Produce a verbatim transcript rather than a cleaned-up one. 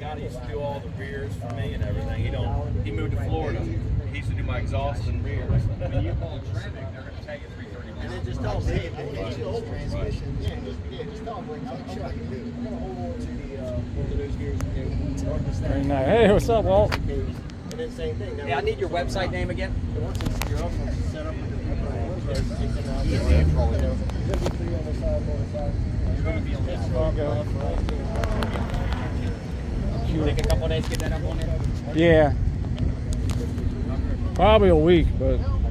God used to do all the rears for me and everything. He don't. He moved to Florida. He used to do my exhaust and rears. When you call traffic, they're going to tag you three thirty. And then just tell me. I think the old transmission. Yeah, yeah. Just tell me. I'm sure I can do it. I'm going to hold on to the uh, one of those gears. You know, hey, what's up, Walt? And then same thing. Yeah, I need your website name again. Once it's your own set up, you can control it. There's going to be three on the side, on the side. You're going to be on this one. Take a couple days to get that up on it? Yeah. Probably a week, but...